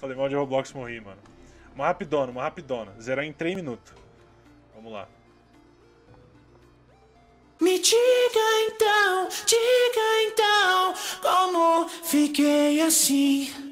Falei mal de Roblox, morri, mano. Uma rapidona. Zerar em 3 minutos. Vamos lá. Me diga então, como fiquei assim.